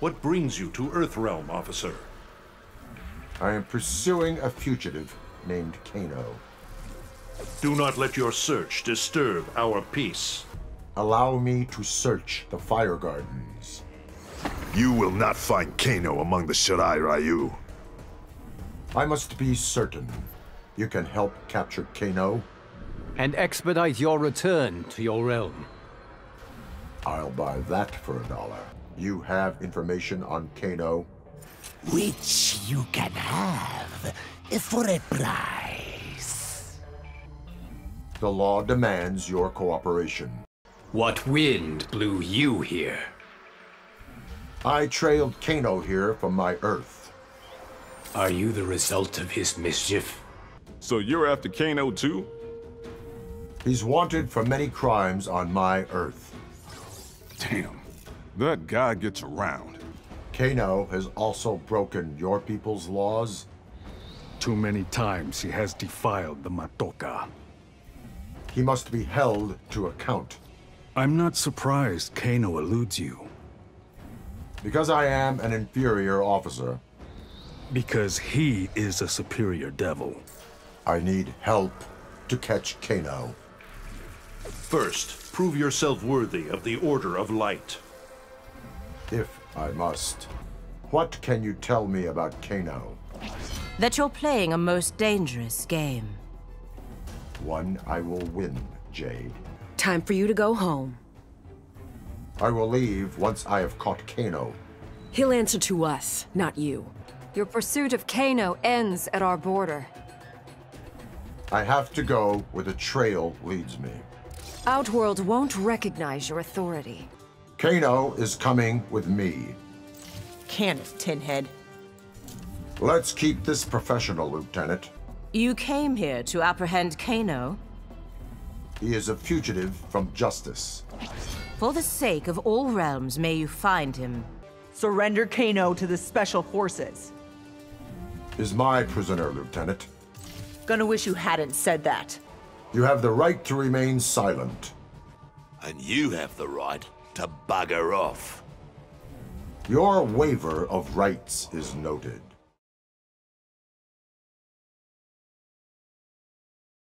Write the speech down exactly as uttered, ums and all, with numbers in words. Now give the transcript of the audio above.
What brings you to Earth Realm, officer? I am pursuing a fugitive named Kano. Do not let your search disturb our peace. Allow me to search the Fire Gardens. You will not find Kano among the Shirai Ryu. I must be certain. You can help capture Kano. And expedite your return to your realm. I'll buy that for a dollar. You have information on Kano? Which you can have for a price. The law demands your cooperation. What wind blew you here? I trailed Kano here from my Earth. Are you the result of his mischief? So you're after Kano too? He's wanted for many crimes on my Earth. Damn, that guy gets around. Kano has also broken your people's laws. Too many times he has defiled the Matoka. He must be held to account. I'm not surprised Kano eludes you. Because I am an inferior officer. Because he is a superior devil. I need help to catch Kano. First, prove yourself worthy of the Order of Light. If I must. What can you tell me about Kano? That you're playing a most dangerous game. One I will win, Jade. Time for you to go home. I will leave once I have caught Kano. He'll answer to us, not you. Your pursuit of Kano ends at our border. I have to go where the trail leads me. Outworld won't recognize your authority. Kano is coming with me. Can it, Tinhead? Let's keep this professional, Lieutenant. You came here to apprehend Kano? He is a fugitive from justice. For the sake of all realms, may you find him. Surrender Kano to the Special Forces. He's my prisoner, Lieutenant. Gonna wish you hadn't said that. You have the right to remain silent. And you have the right to bugger off. Your waiver of rights is noted.